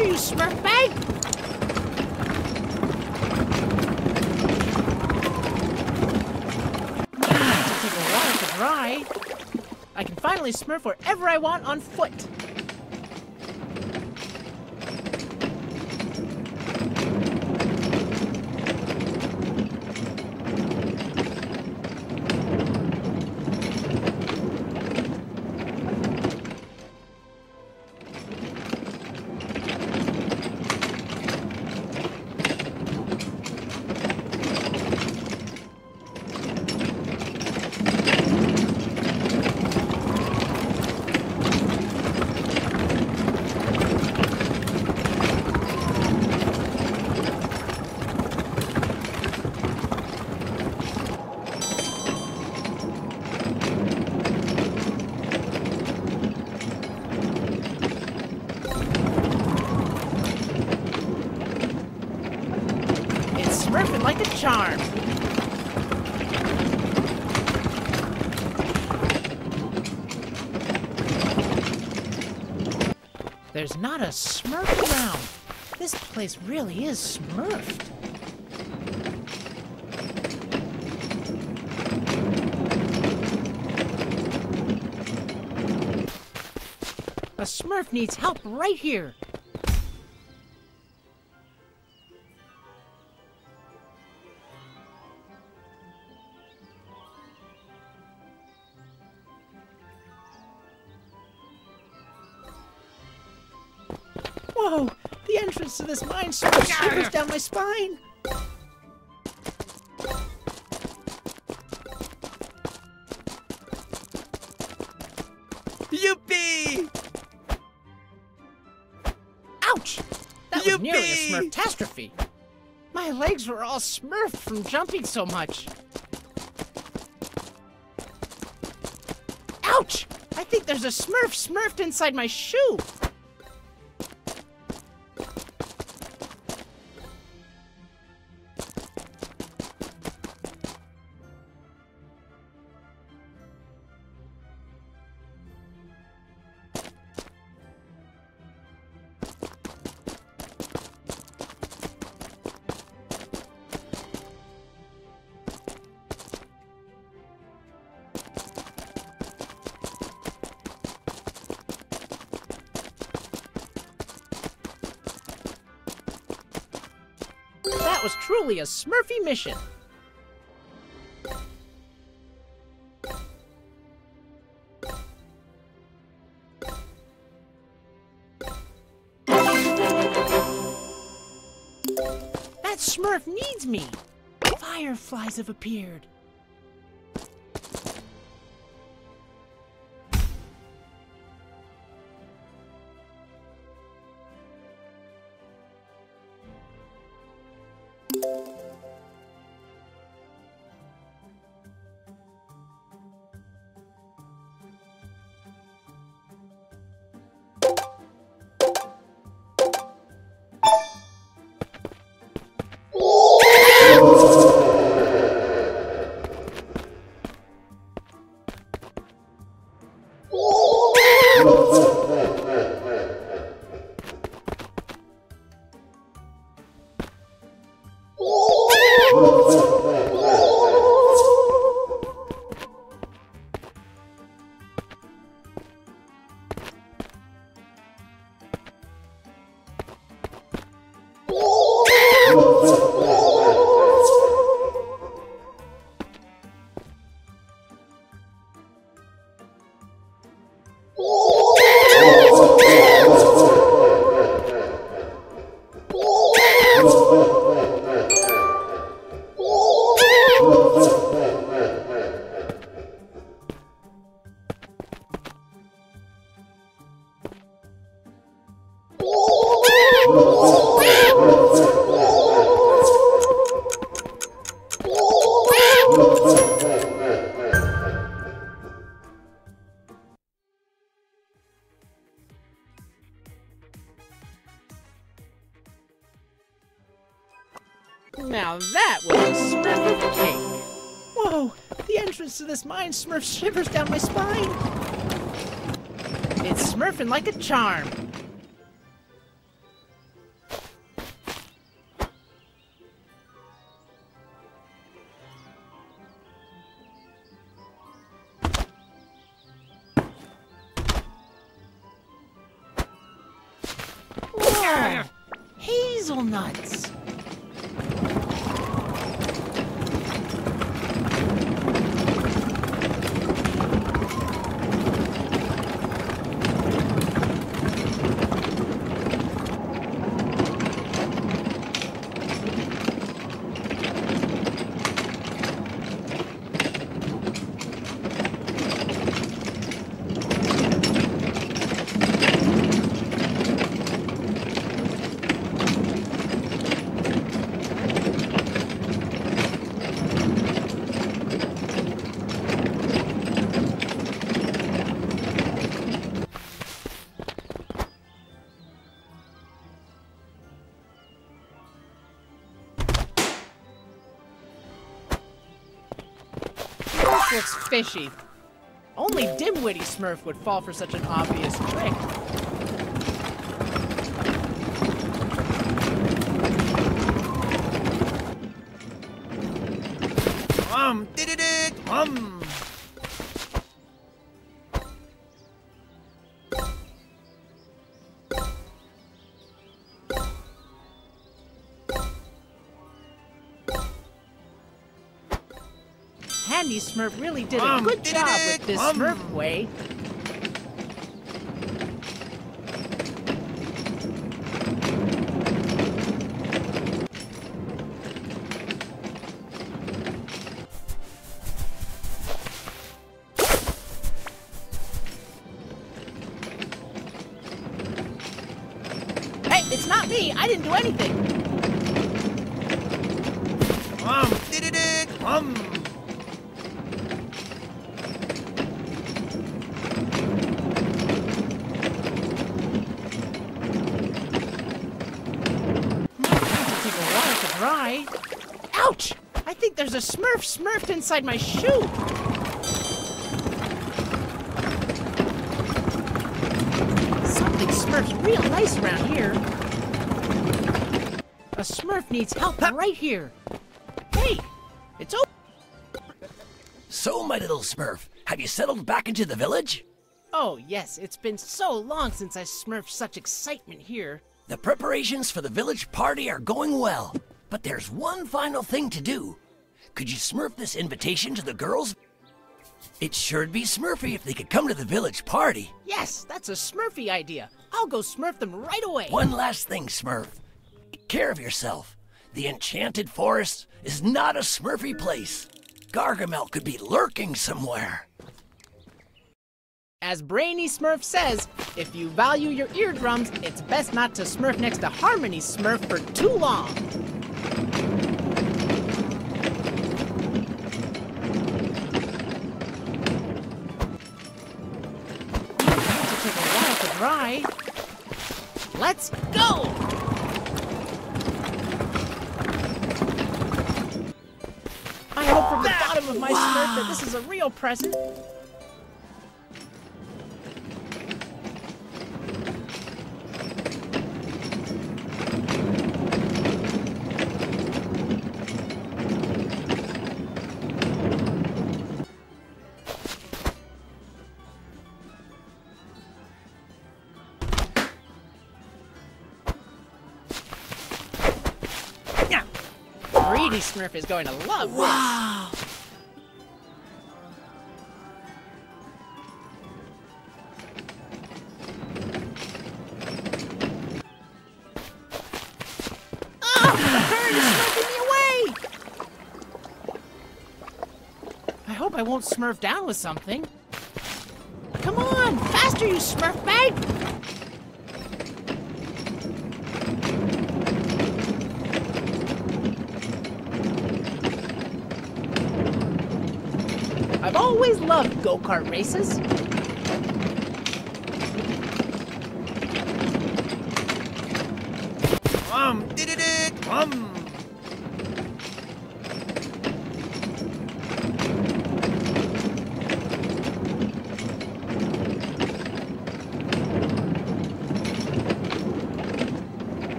after you, Smurf Bag! It took a while to dry. I can finally smurf wherever I want on foot. There's not a Smurf around. This place really is smurfed. A Smurf needs help right here. Whoa! The entrance to this mine sort of shivers down my spine! Yippee! Ouch! That was nearly a Smurf-tastrophe! My legs were all smurfed from jumping so much! Ouch! I think there's a Smurf smurfed inside my shoe! That was truly a Smurfy mission. That Smurf needs me. Fireflies have appeared. Now that was a Smurf cake! Whoa! The entrance to this mine Smurf shivers down my spine! It's smurfing like a charm! walnuts. Looks fishy. Only Dimwitty Smurf would fall for such an obvious trick. Did it, Handy Smurf really did a good job with this Smurf way. Hey, it's not me. I didn't do anything. Ouch! I think there's a Smurf smurfed inside my shoe! Something smurfs real nice around here. A Smurf needs help right here. Hey! It's open! So, my little Smurf, have you settled back into the village? Oh, yes. It's been so long since I smurfed such excitement here. The preparations for the village party are going well. But there's one final thing to do. Could you smurf this invitation to the girls? It sure'd be smurfy if they could come to the village party. Yes, that's a smurfy idea. I'll go smurf them right away. One last thing, Smurf. Take care of yourself. The enchanted forest is not a smurfy place. Gargamel could be lurking somewhere. As Brainy Smurf says, if you value your eardrums, it's best not to smurf next to Harmony Smurf for too long. Right. Let's go! I hope from the bottom of my Smurf that this is a real present. Handy Smurf is going to love this. Oh, the bird is smurfing me away! I hope I won't smurf down with something. Come on, faster, you Smurf bag! I've always loved go-kart races.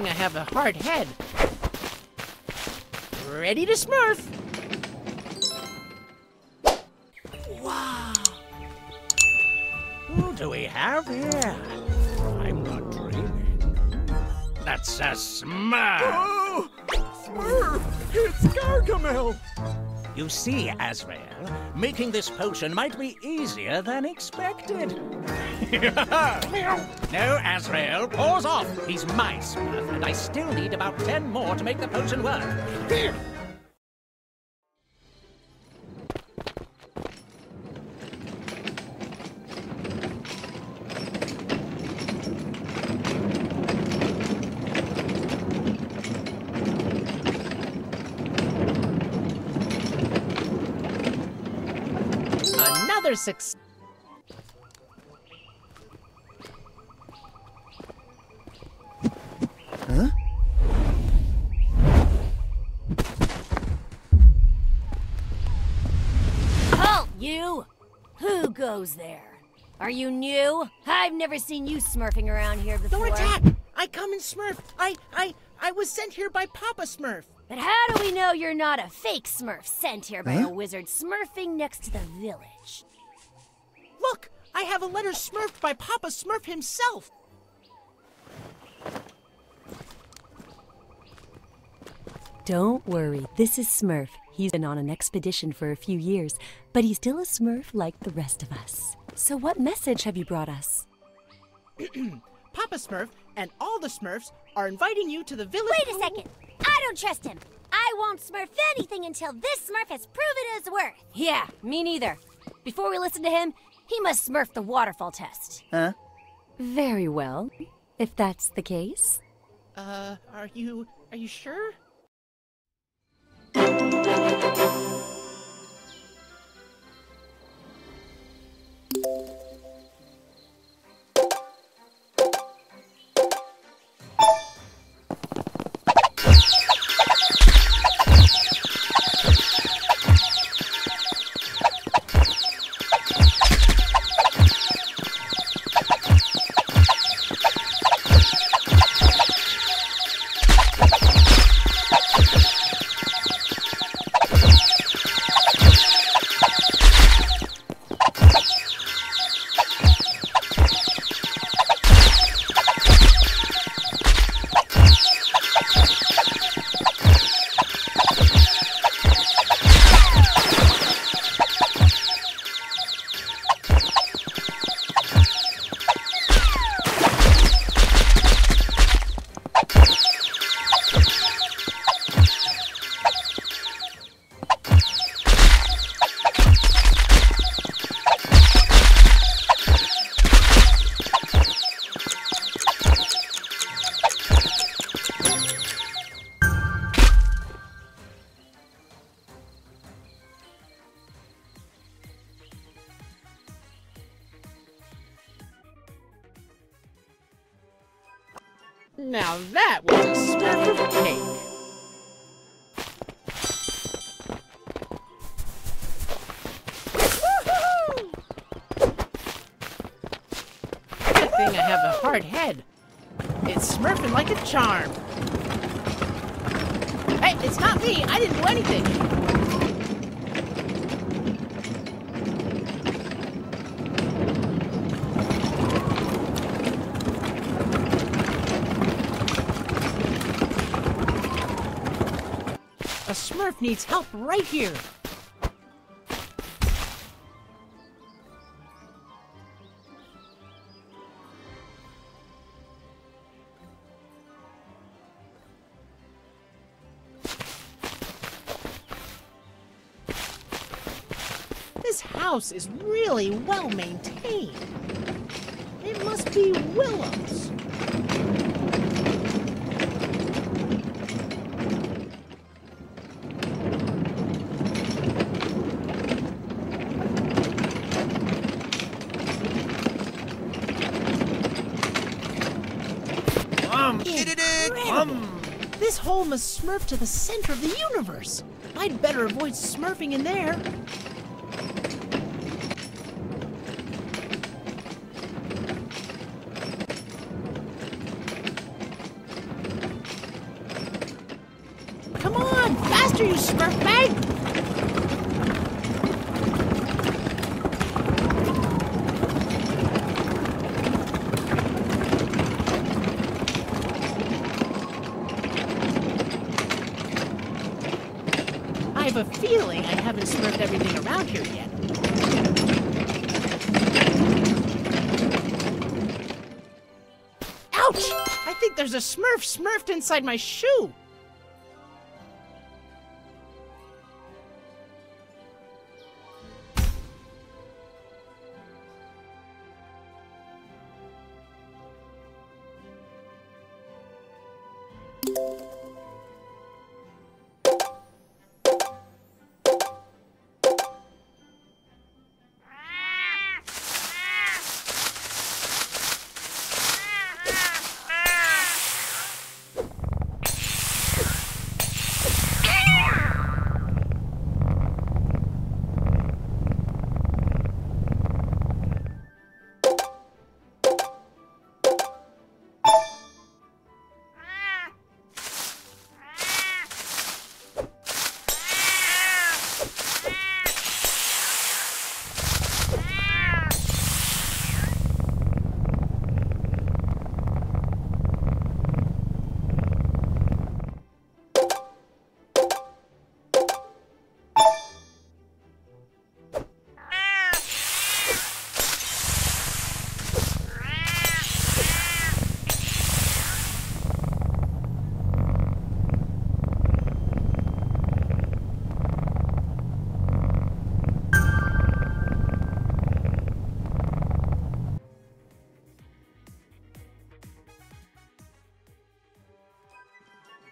I have a hard head. Ready to smurf! do we have here? I'm not dreaming. That's a Smurf! Oh! Smurf! It's Gargamel! You see, Azrael, making this potion might be easier than expected. No, Azrael, pause off. He's my Smurf, and I still need about 10 more to make the potion work. Six. Huh? Halt, you! Who goes there? Are you new? I've never seen you smurfing around here before. Don't attack! I come in Smurf. I was sent here by Papa Smurf. But how do we know you're not a fake Smurf sent here by a wizard smurfing next to the village? Look, I have a letter smurfed by Papa Smurf himself. Don't worry, this is Smurf. He's been on an expedition for a few years, but he's still a Smurf like the rest of us. So what message have you brought us? Papa Smurf and all the Smurfs are inviting you to the village. Wait a second! I don't trust him! I won't Smurf anything until this Smurf has proven his worth! Yeah, me neither. Before we listen to him, he must Smurf the waterfall test. Huh? Very well, if that's the case. Are you sure? Now that was a Smurf of cake. Woo-hoo-hoo! Good thing I have a hard head. It's smurfing like a charm. Hey, it's not me. I didn't do anything. A Smurf needs help right here. This house is really well maintained. It must be Willow's. This hole must smurf to the center of the universe. I'd better avoid smurfing in there. Come on, faster, you Smurf bag! have a feeling I haven't smurfed everything around here yet. Ouch! I think there's a Smurf smurfed inside my shoe.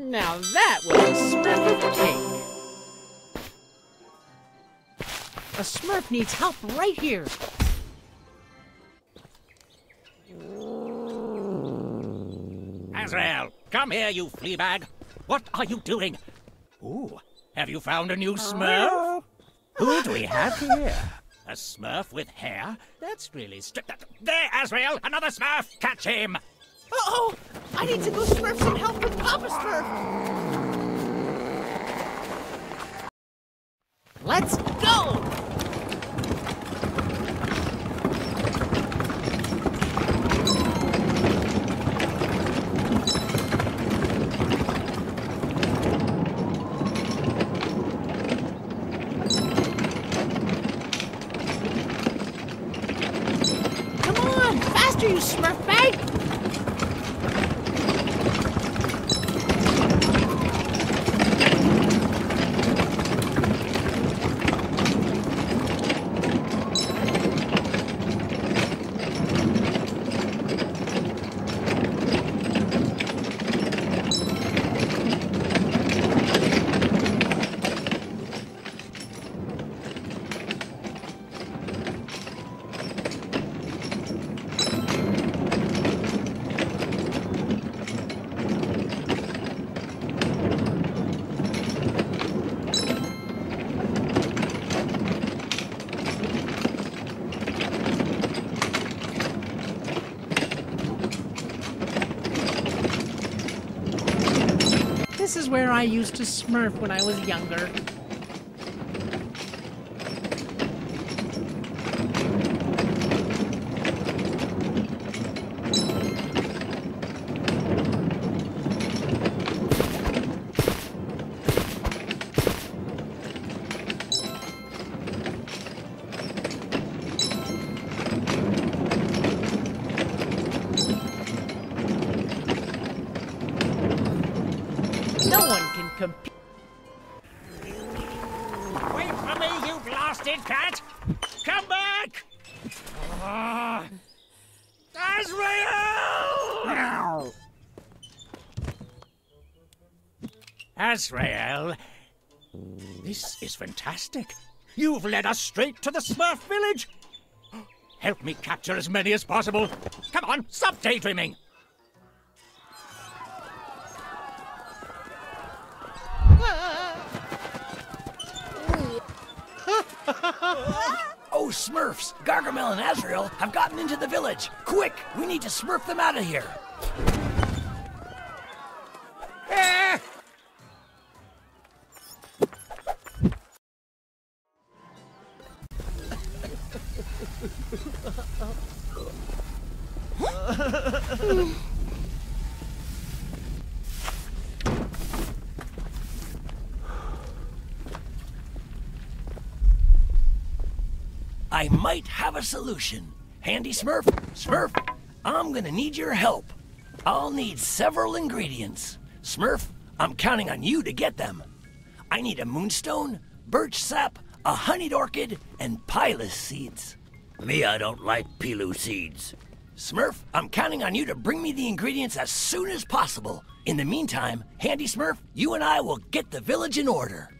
Now that was a Smurf of cake. A Smurf needs help right here. Azrael, come here, you fleabag. What are you doing? Ooh, have you found a new Smurf? Who do we have here? A Smurf with hair? That's really strict. There, Azrael, another Smurf. Catch him. Uh-oh! I need to go Smurf some help with Papa Smurf! Let's go! Come on! Faster, you Smurf bag! This is where I used to smurf when I was younger. No one can compete. Wait for me, you blasted cat! Come back! Azrael! Azrael, this is fantastic. You've led us straight to the Smurf village. Help me capture as many as possible. Come on, stop daydreaming. Oh, Smurfs! Gargamel and Azrael have gotten into the village! Quick! We need to Smurf them out of here! Ah! I might have a solution. Handy Smurf, Smurf, I'm gonna need your help. I'll need several ingredients. Smurf, I'm counting on you to get them. I need a moonstone, birch sap, a honeyed orchid, and pilus seeds. Me, I don't like pilu seeds. Smurf, I'm counting on you to bring me the ingredients as soon as possible. In the meantime, Handy Smurf, you and I will get the village in order.